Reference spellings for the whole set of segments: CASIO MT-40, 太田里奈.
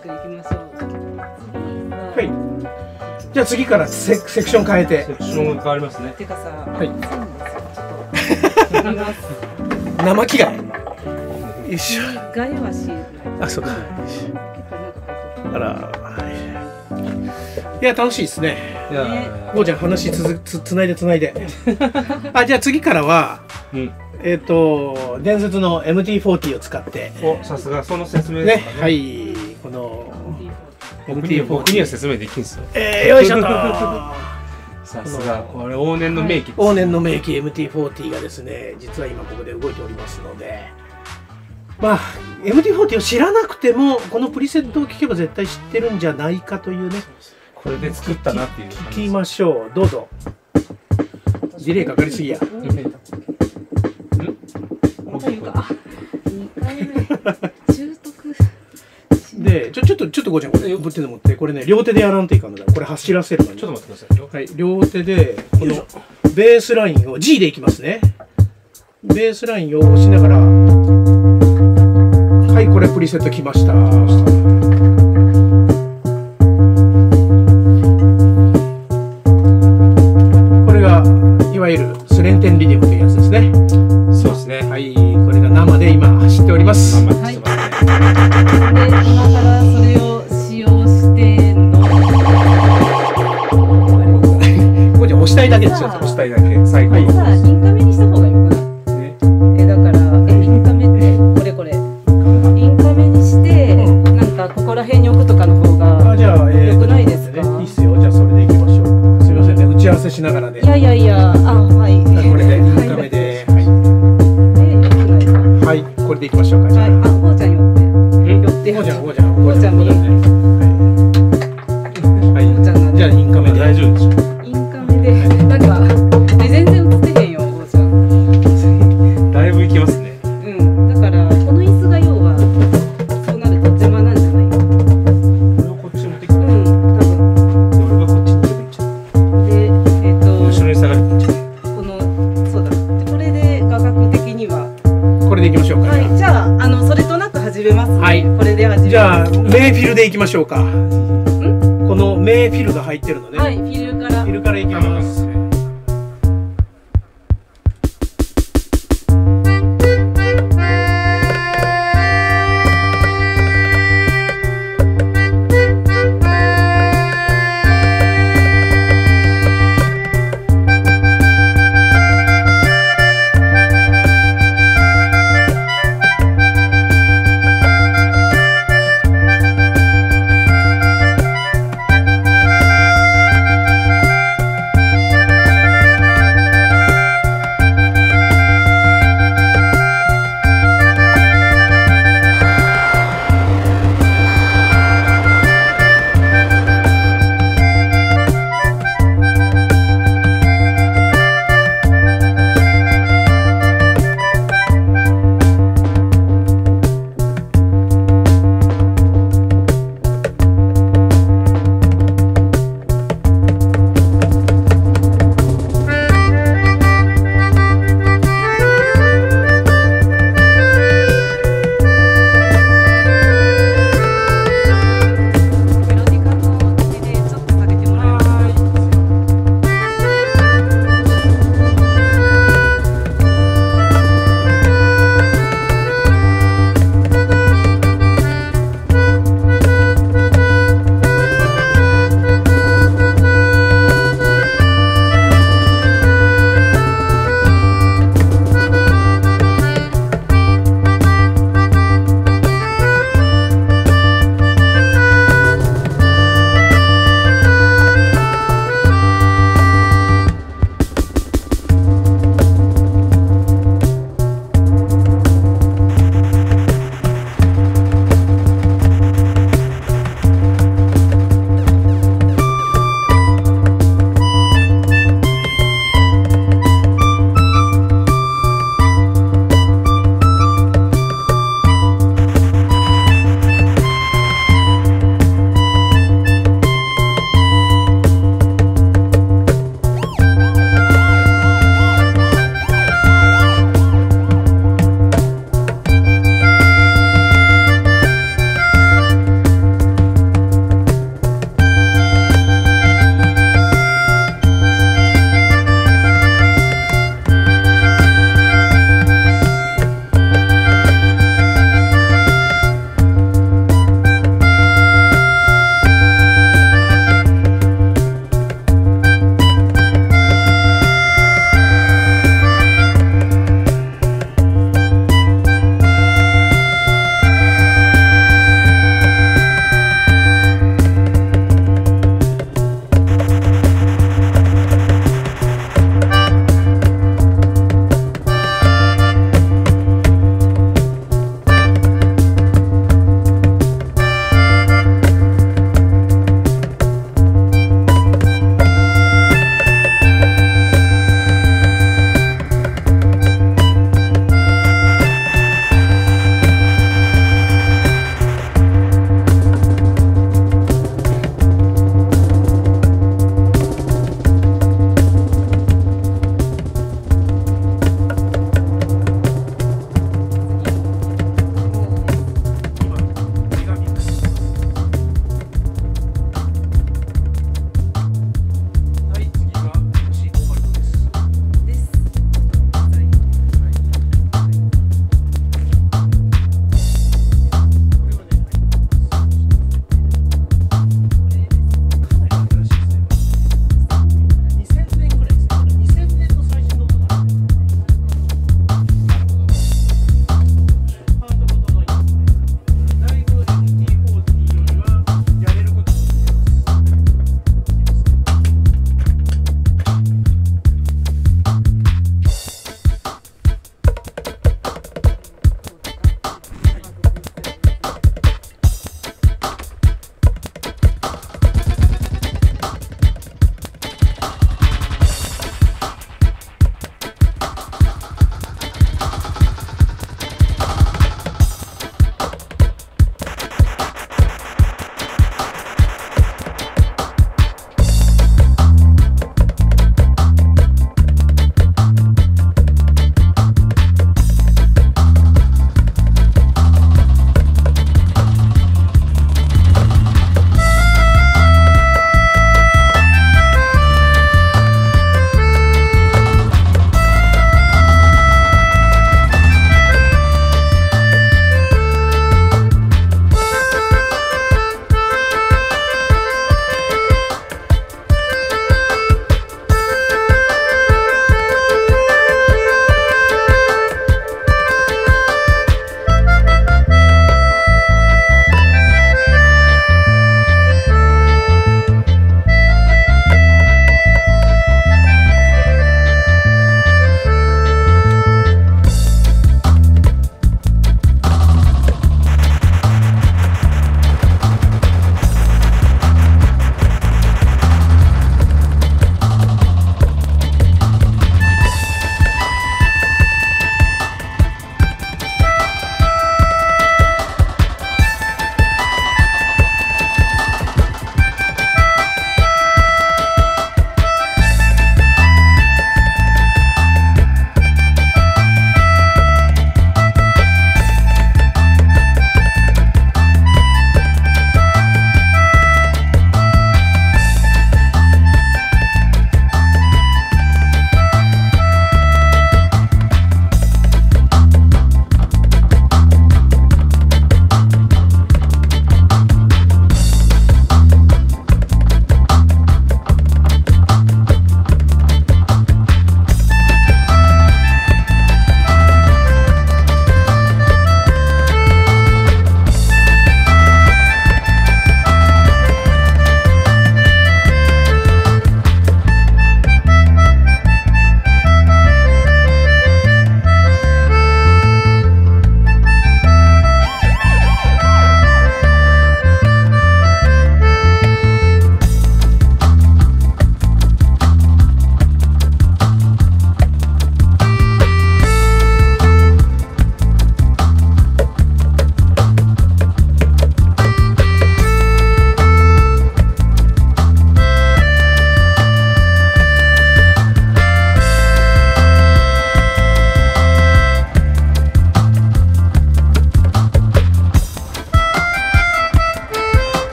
くいきましょう。はい。じゃあ次からセクション変えて。セクション変わりますね。てかさ、はい。生着替え。よし。外はし。あ、そうか。あら。いや楽しいですね。ゴーちゃん話つないで。あ、じゃあ次からは、伝説の MT40 を使って。お、さすがその説明ですね。はい、この MT40 には説明できんすよ。よいしょと。さすがこれ往年の名機。往年の名機 MT40 がですね、実は今ここで動いておりますので、まあ MT40 を知らなくてもこのプリセットを聞けば絶対知ってるんじゃないかというね。これで作ったなっていう。聞きましょう、どうぞ。ディレイかかりすぎや。でちょっとごちゃん、これ持ってんの持って、これね両手でやらんといかんのだ。これ走らせるのにちょっと待ってください。はい、両手でこのベースラインを G でいきますね。ベースラインを押しながら、はい、これプリセットきました。いわゆるスレンテンリディムというやつですね。そうですね。はい、これが生で今走っております。はい。で、今からそれを使用しての。これじゃ押したいだけですよ。押したいだけ。最後。まだインカメにした方がいいかな。ね。だからインカメってこれ。インカメにしてなんかここら辺に置くとかの方が良くないですか？いいっすよ。じゃあそれでいきましょう。すみませんね、打ち合わせしながらね。いや。これでいきましょうか。はい、あ、ゴーちゃん寄って。ゴーちゃんに。はい。じゃあインカメで大丈夫でしょう。インカメでなんか全然映ってへんよ、ゴーちゃん。だいぶいきますね。うん。だからこの椅子が要はそうなると邪魔なんじゃない？こっち持ってきた。うん、多分。で、俺がこっちに行っちゃう。で、後ろに下がる。このそうだ。これで画角的には。これでいきましょうか。はい、じゃあ、それとなく始めますね。はい、これで始めます。じゃあ、メーフィルでいきましょうか。このメーフィルが入ってるので。はい、フィルから。フィルからいきます。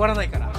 終わらないから。